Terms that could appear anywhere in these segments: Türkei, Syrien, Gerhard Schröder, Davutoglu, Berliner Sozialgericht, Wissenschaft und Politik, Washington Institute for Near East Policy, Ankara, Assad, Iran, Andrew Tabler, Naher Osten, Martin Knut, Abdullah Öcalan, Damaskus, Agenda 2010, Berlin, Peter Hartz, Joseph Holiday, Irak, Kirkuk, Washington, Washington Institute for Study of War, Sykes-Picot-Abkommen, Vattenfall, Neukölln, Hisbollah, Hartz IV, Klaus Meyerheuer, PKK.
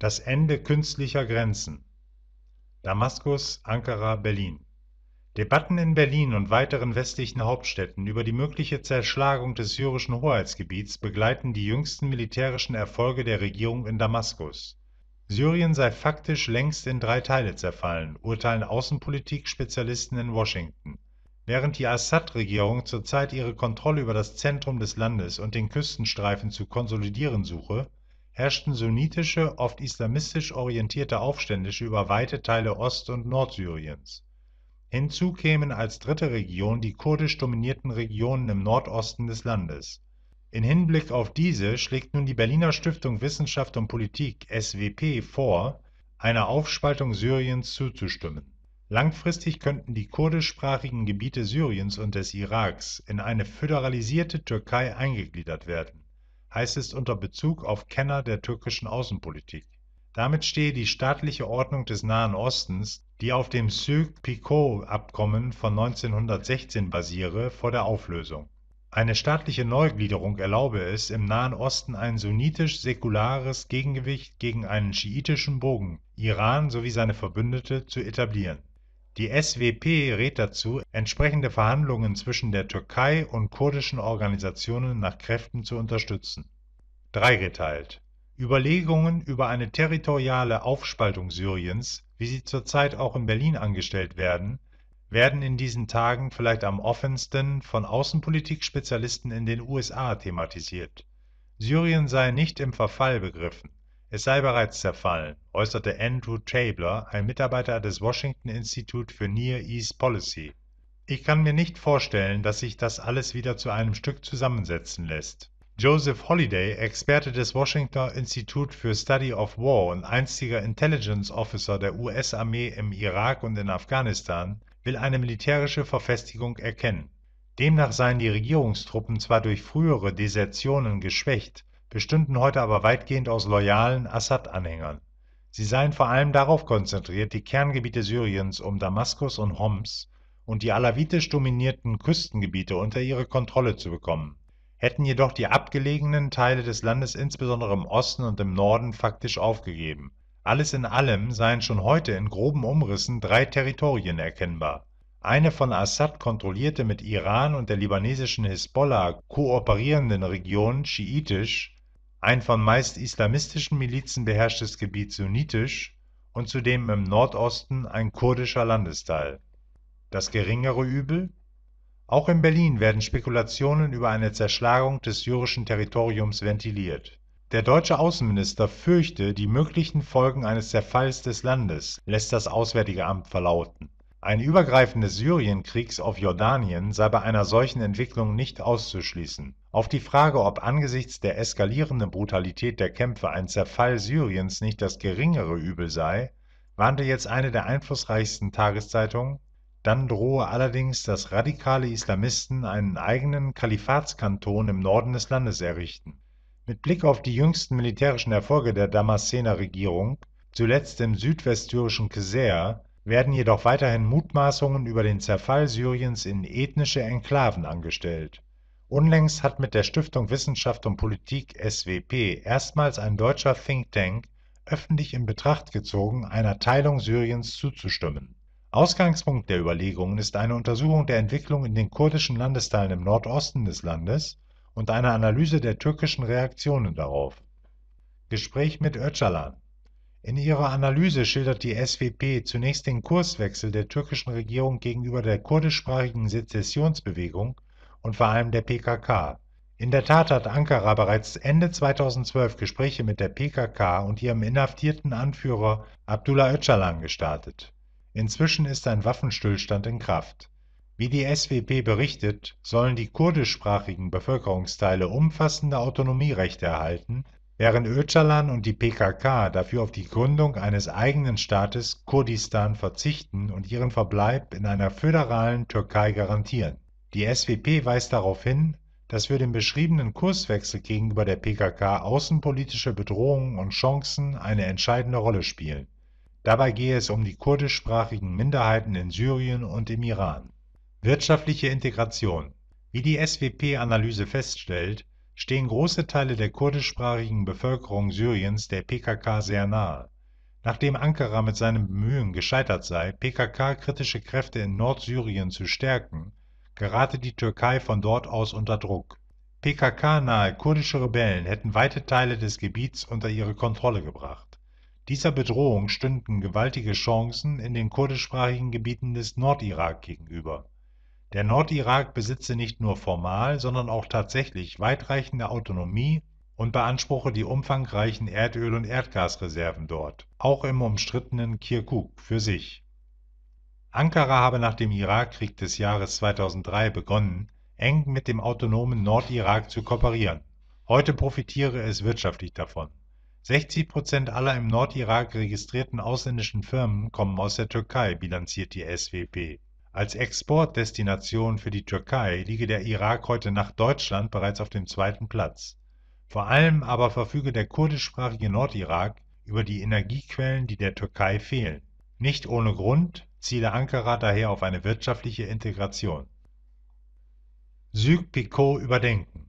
Das Ende künstlicher Grenzen. Damaskus, Ankara, Berlin. Debatten in Berlin und weiteren westlichen Hauptstädten über die mögliche Zerschlagung des syrischen Hoheitsgebiets begleiten die jüngsten militärischen Erfolge der Regierung in Damaskus. Syrien sei faktisch längst in 3 Teile zerfallen, urteilen Außenpolitik-Spezialisten in Washington. Während die Assad-Regierung zurzeit ihre Kontrolle über das Zentrum des Landes und den Küstenstreifen zu konsolidieren suche, herrschten sunnitische, oft islamistisch orientierte Aufständische über weite Teile Ost- und Nordsyriens. Hinzu kämen als dritte Region die kurdisch dominierten Regionen im Nordosten des Landes. In Hinblick auf diese schlägt nun die Berliner Stiftung Wissenschaft und Politik (SWP) vor, einer Aufspaltung Syriens zuzustimmen. Langfristig könnten die kurdischsprachigen Gebiete Syriens und des Iraks in eine föderalisierte Türkei eingegliedert werden, heißt es unter Bezug auf Kenner der türkischen Außenpolitik. Damit stehe die staatliche Ordnung des Nahen Ostens, die auf dem Sykes-Picot-Abkommen von 1916 basiere, vor der Auflösung. Eine staatliche Neugliederung erlaube es, im Nahen Osten ein sunnitisch-säkulares Gegengewicht gegen einen schiitischen Bogen, Iran sowie seine Verbündete, zu etablieren. Die SWP rät dazu, entsprechende Verhandlungen zwischen der Türkei und kurdischen Organisationen nach Kräften zu unterstützen. Dreigeteilt. Überlegungen über eine territoriale Aufspaltung Syriens, wie sie zurzeit auch in Berlin angestellt werden, in diesen Tagen vielleicht am offensten von Außenpolitik-Spezialisten in den USA thematisiert. Syrien sei nicht im Verfall begriffen, es sei bereits zerfallen, äußerte Andrew Tabler, ein Mitarbeiter des Washington Institute for Near East Policy. Ich kann mir nicht vorstellen, dass sich das alles wieder zu einem Stück zusammensetzen lässt. Joseph Holiday, Experte des Washington Institute for Study of War und einstiger Intelligence Officer der US-Armee im Irak und in Afghanistan, will eine militärische Verfestigung erkennen. Demnach seien die Regierungstruppen zwar durch frühere Desertionen geschwächt, bestünden heute aber weitgehend aus loyalen Assad-Anhängern. Sie seien vor allem darauf konzentriert, die Kerngebiete Syriens um Damaskus und Homs und die alawitisch dominierten Küstengebiete unter ihre Kontrolle zu bekommen, hätten jedoch die abgelegenen Teile des Landes insbesondere im Osten und im Norden faktisch aufgegeben. Alles in allem seien schon heute in groben Umrissen 3 Territorien erkennbar. Eine von Assad kontrollierte, mit Iran und der libanesischen Hisbollah kooperierenden Region schiitisch, ein von meist islamistischen Milizen beherrschtes Gebiet sunnitisch und zudem im Nordosten ein kurdischer Landesteil. Das geringere Übel? Auch in Berlin werden Spekulationen über eine Zerschlagung des syrischen Territoriums ventiliert. Der deutsche Außenminister fürchte die möglichen Folgen eines Zerfalls des Landes, lässt das Auswärtige Amt verlauten. Ein Übergreifen des Syrienkriegs auf Jordanien sei bei einer solchen Entwicklung nicht auszuschließen. Auf die Frage, ob angesichts der eskalierenden Brutalität der Kämpfe ein Zerfall Syriens nicht das geringere Übel sei, warnte jetzt eine der einflussreichsten Tageszeitungen, dann drohe allerdings, dass radikale Islamisten einen eigenen Kalifatskanton im Norden des Landes errichten. Mit Blick auf die jüngsten militärischen Erfolge der Damaszener Regierung, zuletzt im südwestsyrischen Kizeh, werden jedoch weiterhin Mutmaßungen über den Zerfall Syriens in ethnische Enklaven angestellt. Unlängst hat mit der Stiftung Wissenschaft und Politik (SWP) erstmals ein deutscher Think Tank öffentlich in Betracht gezogen, einer Teilung Syriens zuzustimmen. Ausgangspunkt der Überlegungen ist eine Untersuchung der Entwicklung in den kurdischen Landesteilen im Nordosten des Landes und eine Analyse der türkischen Reaktionen darauf. Gespräch mit Öcalan. In ihrer Analyse schildert die SWP zunächst den Kurswechsel der türkischen Regierung gegenüber der kurdischsprachigen Sezessionsbewegung und vor allem der PKK. In der Tat hat Ankara bereits Ende 2012 Gespräche mit der PKK und ihrem inhaftierten Anführer Abdullah Öcalan gestartet. Inzwischen ist ein Waffenstillstand in Kraft. Wie die SWP berichtet, sollen die kurdischsprachigen Bevölkerungsteile umfassende Autonomierechte erhalten, während Öcalan und die PKK dafür auf die Gründung eines eigenen Staates Kurdistan verzichten und ihren Verbleib in einer föderalen Türkei garantieren. Die SWP weist darauf hin, dass für den beschriebenen Kurswechsel gegenüber der PKK außenpolitische Bedrohungen und Chancen eine entscheidende Rolle spielen. Dabei gehe es um die kurdischsprachigen Minderheiten in Syrien und im Iran. Wirtschaftliche Integration. Wie die SWP-Analyse feststellt, stehen große Teile der kurdischsprachigen Bevölkerung Syriens der PKK sehr nahe. Nachdem Ankara mit seinem Bemühen gescheitert sei, PKK-kritische Kräfte in Nordsyrien zu stärken, gerate die Türkei von dort aus unter Druck. PKK-nahe kurdische Rebellen hätten weite Teile des Gebiets unter ihre Kontrolle gebracht. Dieser Bedrohung stünden gewaltige Chancen in den kurdischsprachigen Gebieten des Nordirak gegenüber. Der Nordirak besitze nicht nur formal, sondern auch tatsächlich weitreichende Autonomie und beanspruche die umfangreichen Erdöl- und Erdgasreserven dort, auch im umstrittenen Kirkuk, für sich. Ankara habe nach dem Irakkrieg des Jahres 2003 begonnen, eng mit dem autonomen Nordirak zu kooperieren. Heute profitiere es wirtschaftlich davon. 60% aller im Nordirak registrierten ausländischen Firmen kommen aus der Türkei, bilanziert die SWP. Als Exportdestination für die Türkei liege der Irak heute nach Deutschland bereits auf dem zweiten Platz. Vor allem aber verfüge der kurdischsprachige Nordirak über die Energiequellen, die der Türkei fehlen. Nicht ohne Grund ziele Ankara daher auf eine wirtschaftliche Integration. Sykes-Picot überdenken.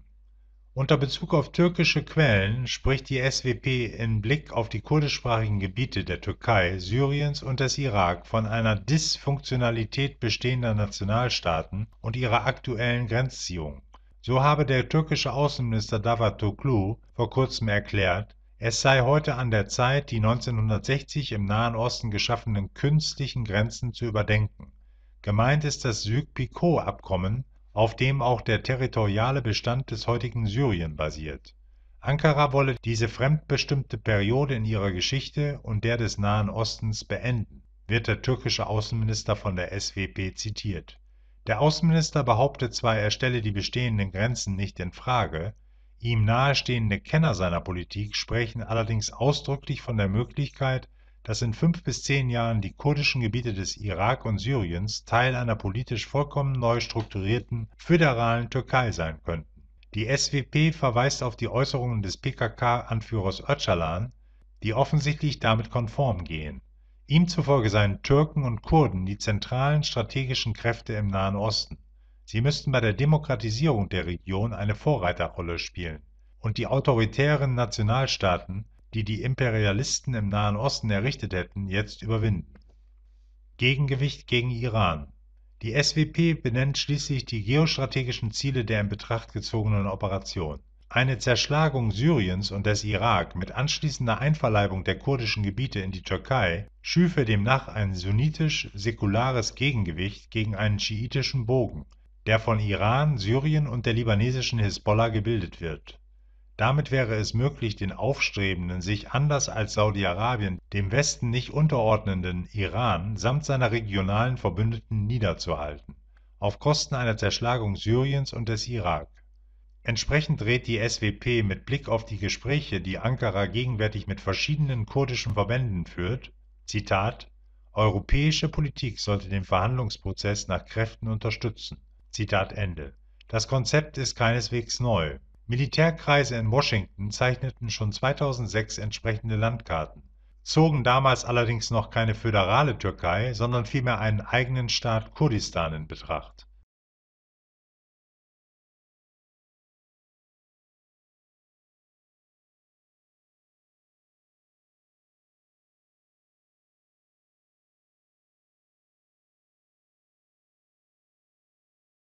Unter Bezug auf türkische Quellen spricht die SWP in Blick auf die kurdischsprachigen Gebiete der Türkei, Syriens und des Irak von einer Dysfunktionalität bestehender Nationalstaaten und ihrer aktuellen Grenzziehung. So habe der türkische Außenminister Davutoglu vor kurzem erklärt, es sei heute an der Zeit, die 1960 im Nahen Osten geschaffenen künstlichen Grenzen zu überdenken. Gemeint ist das Sykes-Picot-Abkommen, auf dem auch der territoriale Bestand des heutigen Syrien basiert. Ankara wolle diese fremdbestimmte Periode in ihrer Geschichte und der des Nahen Ostens beenden, wird der türkische Außenminister von der SWP zitiert. Der Außenminister behauptet zwar, er stelle die bestehenden Grenzen nicht in Frage, ihm nahestehende Kenner seiner Politik sprechen allerdings ausdrücklich von der Möglichkeit, dass in 5 bis 10 Jahren die kurdischen Gebiete des Irak und Syriens Teil einer politisch vollkommen neu strukturierten, föderalen Türkei sein könnten. Die SWP verweist auf die Äußerungen des PKK-Anführers Öcalan, die offensichtlich damit konform gehen. Ihm zufolge seien Türken und Kurden die zentralen strategischen Kräfte im Nahen Osten. Sie müssten bei der Demokratisierung der Region eine Vorreiterrolle spielen. Und die autoritären Nationalstaaten, die die Imperialisten im Nahen Osten errichtet hätten, jetzt überwinden. Gegengewicht gegen Iran. Die SWP benennt schließlich die geostrategischen Ziele der in Betracht gezogenen Operation. Eine Zerschlagung Syriens und des Irak mit anschließender Einverleibung der kurdischen Gebiete in die Türkei schüfe demnach ein sunnitisch-säkulares Gegengewicht gegen einen schiitischen Bogen, der von Iran, Syrien und der libanesischen Hisbollah gebildet wird. Damit wäre es möglich, den aufstrebenden, sich anders als Saudi-Arabien dem Westen nicht unterordnenden Iran samt seiner regionalen Verbündeten niederzuhalten, auf Kosten einer Zerschlagung Syriens und des Irak. Entsprechend rät die SWP mit Blick auf die Gespräche, die Ankara gegenwärtig mit verschiedenen kurdischen Verbänden führt, Zitat, europäische Politik sollte den Verhandlungsprozess nach Kräften unterstützen. Zitat Ende. Das Konzept ist keineswegs neu. Militärkreise in Washington zeichneten schon 2006 entsprechende Landkarten, zogen damals allerdings noch keine föderale Türkei, sondern vielmehr einen eigenen Staat Kurdistan in Betracht.